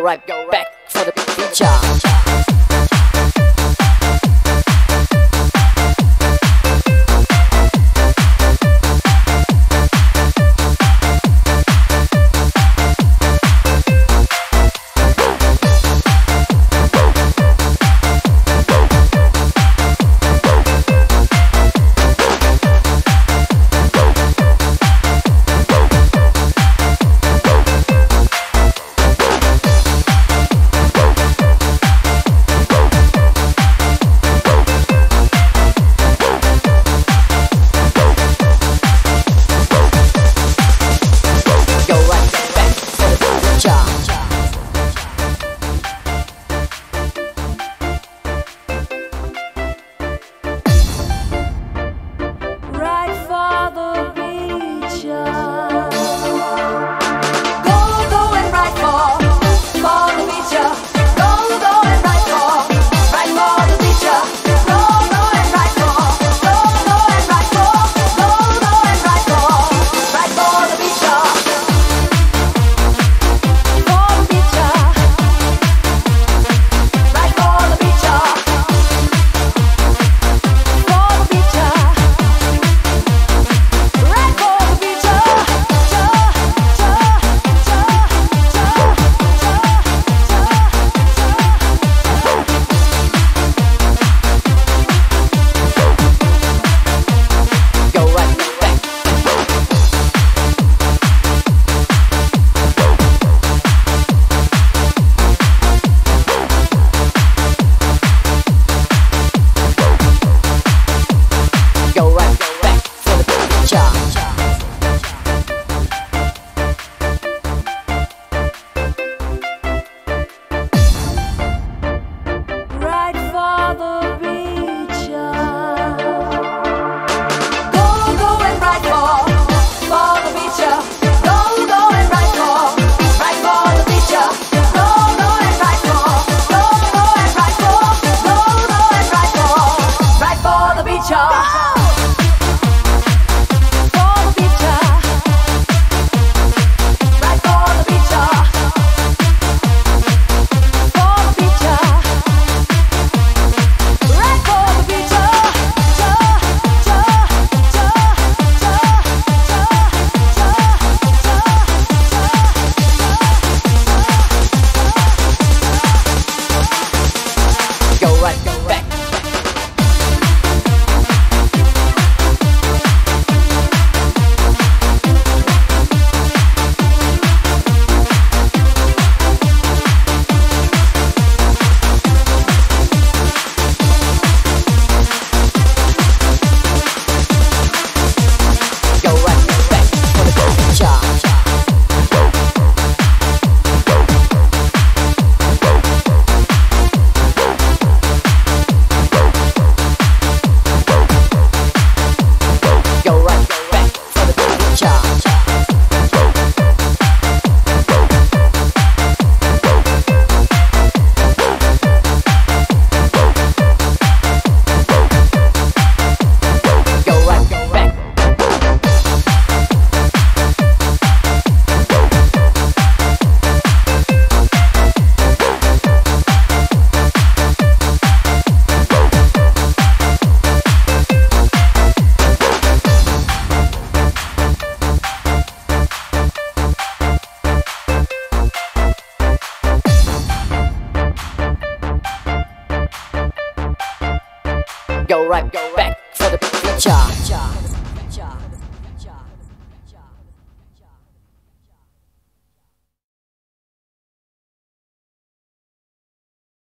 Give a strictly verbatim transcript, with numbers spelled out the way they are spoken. go right, go right. Back for the feature. Go right, go right back for the feature.